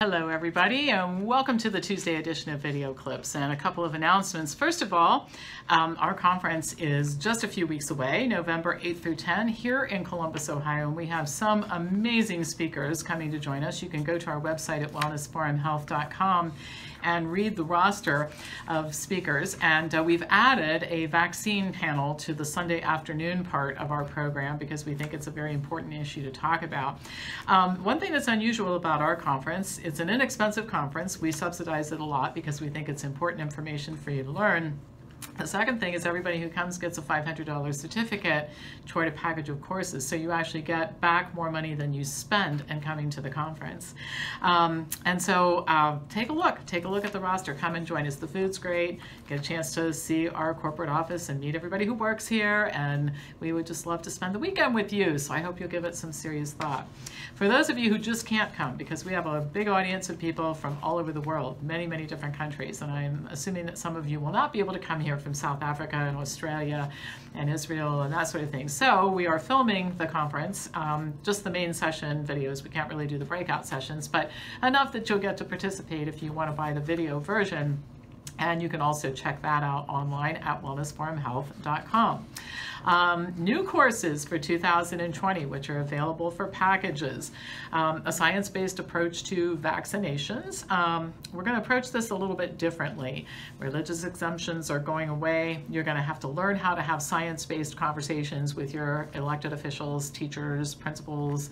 Hello everybody, and welcome to the Tuesday edition of Video Clips, and a couple of announcements. First of all, our conference is just a few weeks away, November 8th through 10 here in Columbus, Ohio, and we have some amazing speakers coming to join us. You can go to our website at wellnessforumhealth.com and read the roster of speakers, and we've added a vaccine panel to the Sunday afternoon part of our program because we think it's a very important issue to talk about. One thing that's unusual about our conference is it's an inexpensive conference. We subsidize it a lot because we think it's important information for you to learn. The second thing is everybody who comes gets a $500 certificate toward a package of courses, so you actually get back more money than you spend in coming to the conference. Take a look at the roster. Come and join us. The food's great. Get a chance to see our corporate office and meet everybody who works here, and we would just love to spend the weekend with you, so I hope you'll give it some serious thought. For those of you who just can't come, because we have a big audience of people from all over the world, many, many different countries, and I'm assuming that some of you will not be able to come here from South Africa and Australia and Israel and that sort of thing. So we are filming the conference, just the main session videos. We can't really do the breakout sessions, but enough that you'll get to participate if you want to buy the video version. And you can also check that out online at wellnessforumhealth.com. New courses for 2020, which are available for packages. A science-based approach to vaccinations. We're going to approach this a little bit differently. Religious exemptions are going away. You're going to have to learn how to have science-based conversations with your elected officials, teachers, principals,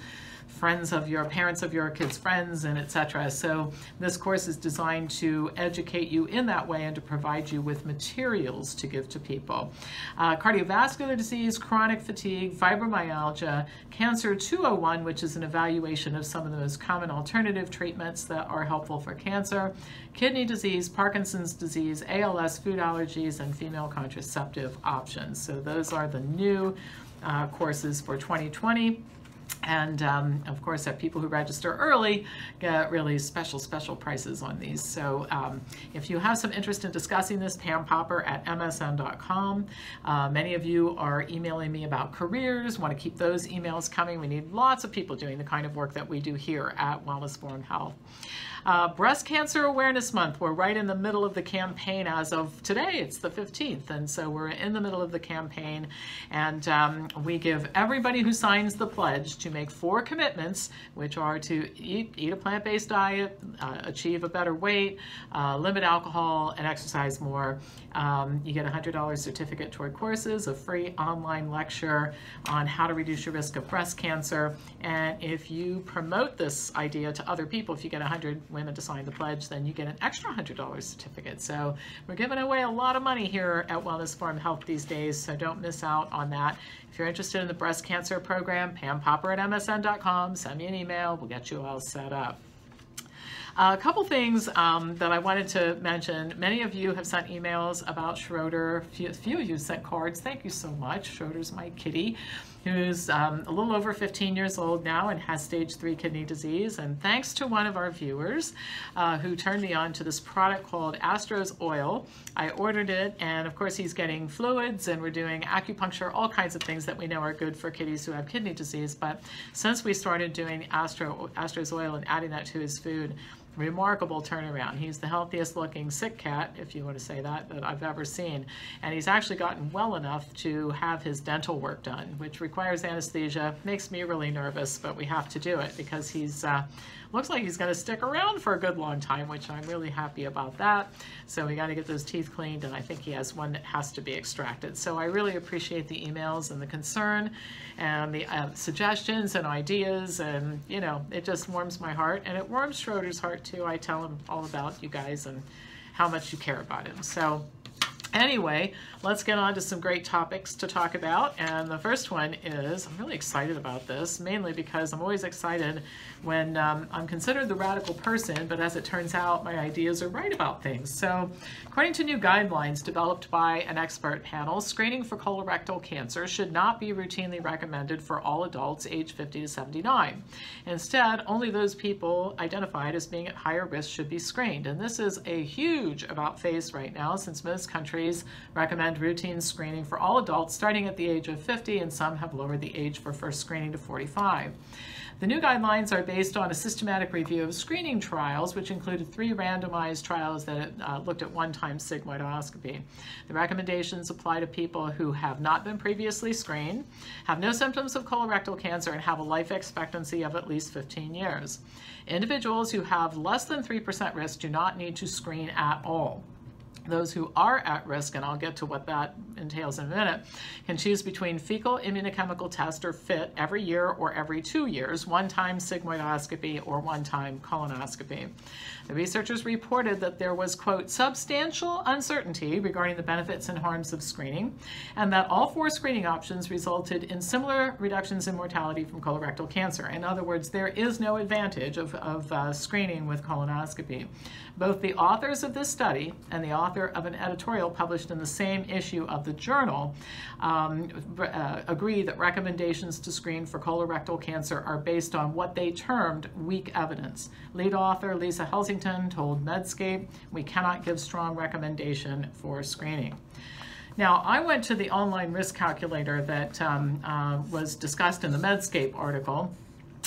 friends of your parents of your kids' friends, and etc. So this course is designed to educate you in that way and to provide you with materials to give to people. Cardiovascular disease, chronic fatigue, fibromyalgia, Cancer 201, which is an evaluation of some of the most common alternative treatments that are helpful for cancer, kidney disease, Parkinson's disease, ALS, food allergies, and female contraceptive options. So those are the new courses for 2020. And of course, that people who register early get really special prices on these. So if you have some interest in discussing this, Pam Popper at msn.com. Many of you are emailing me about careers. Want to keep those emails coming. We need lots of people doing the kind of work that we do here at Wellness Forum Health. Breast Cancer Awareness Month. We're right in the middle of the campaign as of today. It's the 15th, and so we're in the middle of the campaign, and we give everybody who signs the pledge to make 4 commitments, which are to eat a plant-based diet, achieve a better weight, limit alcohol, and exercise more. You get a $100 certificate toward courses, a free online lecture on how to reduce your risk of breast cancer, and if you promote this idea to other people, if you get 100 women to sign the pledge, then you get an extra $100 certificate. So we're giving away a lot of money here at Wellness Forum Health these days, so don't miss out on that. If you're interested in the breast cancer program, Pam Popper at msn.com, send me an email, we'll get you all set up. A couple things that I wanted to mention. Many of you have sent emails about Schroeder. A few of you sent cards. Thank you so much. Schroeder's my kitty, who's a little over 15 years old now and has stage 3 kidney disease. And thanks to one of our viewers who turned me on to this product called Astro's Oil. I ordered it, and of course he's getting fluids, and we're doing acupuncture, all kinds of things that we know are good for kiddies who have kidney disease. But since we started doing Astro's Oil and adding that to his food, remarkable turnaround. He's the healthiest looking sick cat, if you want to say that, that I've ever seen. And he's actually gotten well enough to have his dental work done, which requires anesthesia. Makes me really nervous, but we have to do it because he's looks like he's going to stick around for a good long time, which I'm really happy about that. So we got to get those teeth cleaned, and I think he has one that has to be extracted. So I really appreciate the emails and the concern and the suggestions and ideas, and you know, it just warms my heart, and it warms Schroeder's heart too. I tell him all about you guys and how much you care about him. So anyway, let's get on to some great topics to talk about, and the first one is, I'm really excited about this, mainly because I'm always excited when I'm considered the radical person, but as it turns out, my ideas are right about things. So according to new guidelines developed by an expert panel, screening for colorectal cancer should not be routinely recommended for all adults aged 50 to 79. Instead, only those people identified as being at higher risk should be screened, and this is a huge about-face right now, since most countries disease recommend routine screening for all adults starting at the age of 50, and some have lowered the age for first screening to 45. The new guidelines are based on a systematic review of screening trials, which included 3 randomized trials that looked at one-time sigmoidoscopy. The recommendations apply to people who have not been previously screened, have no symptoms of colorectal cancer, and have a life expectancy of at least 15 years. Individuals who have less than 3% risk do not need to screen at all. Those who are at risk, and I'll get to what that entails in a minute, can choose between fecal immunochemical test or FIT every year or every 2 years, one-time sigmoidoscopy or one-time colonoscopy. The researchers reported that there was, quote, substantial uncertainty regarding the benefits and harms of screening, and that all 4 screening options resulted in similar reductions in mortality from colorectal cancer. In other words, there is no advantage of screening with colonoscopy. Both the authors of this study and the author of an editorial published in the same issue of the journal agree that recommendations to screen for colorectal cancer are based on what they termed weak evidence. Lead author Lisa Helsington told Medscape, "We cannot give strong recommendation for screening." Now, I went to the online risk calculator that was discussed in the Medscape article,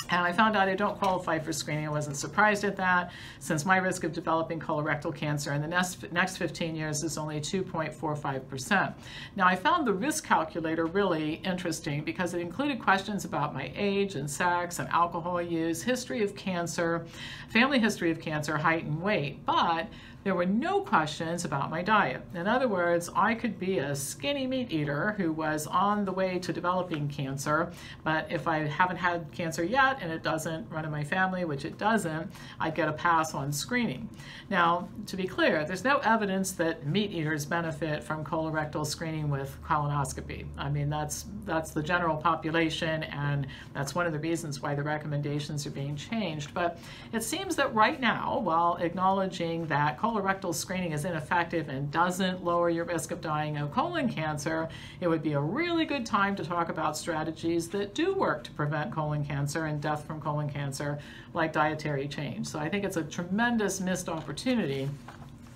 and I found out I don't qualify for screening. I wasn't surprised at that, since my risk of developing colorectal cancer in the next 15 years is only 2.45%. Now, I found the risk calculator really interesting because it included questions about my age and sex and alcohol use, history of cancer, family history of cancer, height and weight, but there were no questions about my diet. In other words, I could be a skinny meat eater who was on the way to developing cancer, but if I haven't had cancer yet, and it doesn't run in my family, which it doesn't, I'd get a pass on screening. Now, to be clear, there's no evidence that meat eaters benefit from colorectal screening with colonoscopy. I mean, that's the general population, and that's one of the reasons why the recommendations are being changed. But it seems that right now, while acknowledging that colorectal screening is ineffective and doesn't lower your risk of dying of colon cancer, it would be a really good time to talk about strategies that do work to prevent colon cancer and death from colon cancer, like dietary change. So I think it's a tremendous missed opportunity.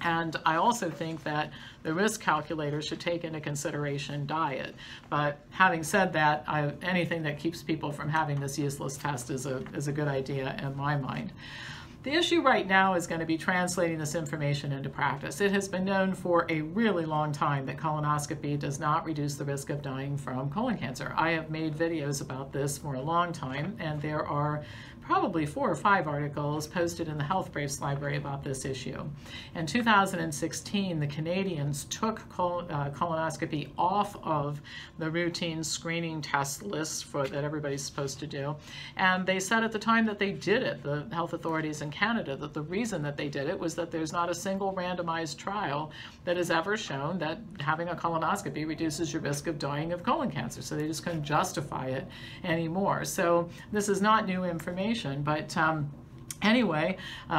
And I also think that the risk calculator should take into consideration diet. But having said that, anything that keeps people from having this useless test is a good idea in my mind. The issue right now is going to be translating this information into practice. It has been known for a really long time that colonoscopy does not reduce the risk of dying from colon cancer. I have made videos about this for a long time, and there are probably 4 or 5 articles posted in the Health Briefs library about this issue. In 2016, the Canadians took colonoscopy off of the routine screening test list that everybody's supposed to do, and they said at the time that they did it, the health authorities in Canada, that the reason that they did it was that there's not a single randomized trial that has ever shown that having a colonoscopy reduces your risk of dying of colon cancer, so they just couldn't justify it anymore. So this is not new information. But anyway,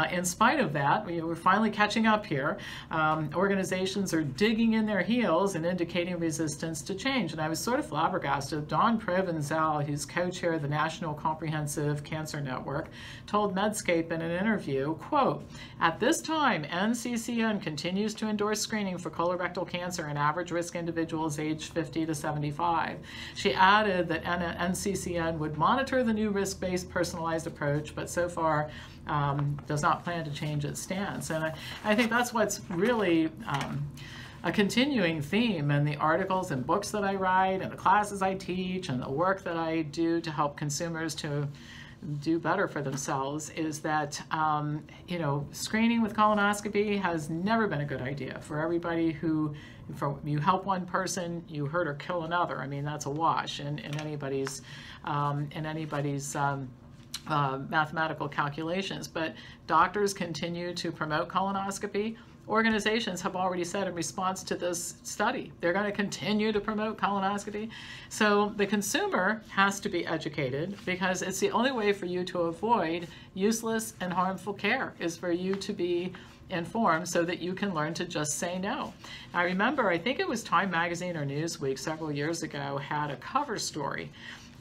in spite of that, we're finally catching up here. Organizations are digging in their heels and indicating resistance to change. And I was sort of flabbergasted. Don Provenzel, who's co-chair of the National Comprehensive Cancer Network, told Medscape in an interview, quote, "At this time, NCCN continues to endorse screening for colorectal cancer in average risk individuals aged 50 to 75. She added that NCCN would monitor the new risk-based personalized approach, but so far, does not plan to change its stance." And I think that's what's really a continuing theme in the articles and books that I write and the classes I teach and the work that I do to help consumers to do better for themselves, is that you know, screening with colonoscopy has never been a good idea for everybody who, you help one person, you hurt or kill another. I mean, that's a wash in anybody's mathematical calculations. But doctors continue to promote colonoscopy. Organizations have already said in response to this study, they're going to continue to promote colonoscopy. So the consumer has to be educated, because it's the only way for you to avoid useless and harmful care is for you to be informed so that you can learn to just say no. I remember, I think it was Time Magazine or Newsweek several years ago had a cover story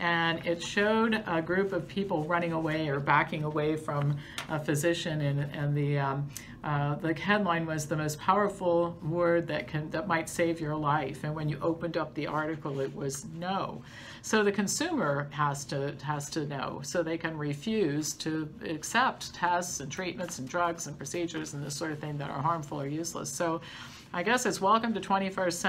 and it showed a group of people running away or backing away from a physician, and the headline was "The most powerful word that might save your life." And when you opened up the article, it was no. So the consumer has to know, so they can refuse to accept tests and treatments and drugs and procedures and this sort of thing that are harmful or useless. So I guess it's welcome to 21st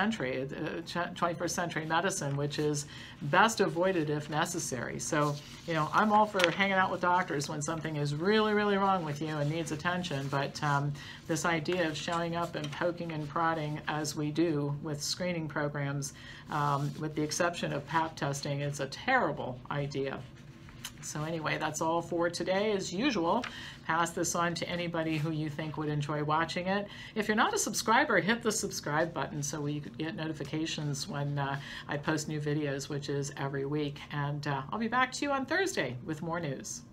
century medicine, which is best avoided if necessary. So, you know, I'm all for hanging out with doctors when something is really, really wrong with you and needs attention. But this idea of showing up and poking and prodding, as we do with screening programs, with the exception of Pap testing, it's a terrible idea. So anyway, that's all for today. As usual, pass this on to anybody who you think would enjoy watching it. If you're not a subscriber, hit the subscribe button so you could get notifications when I post new videos, which is every week. And I'll be back to you on Thursday with more news.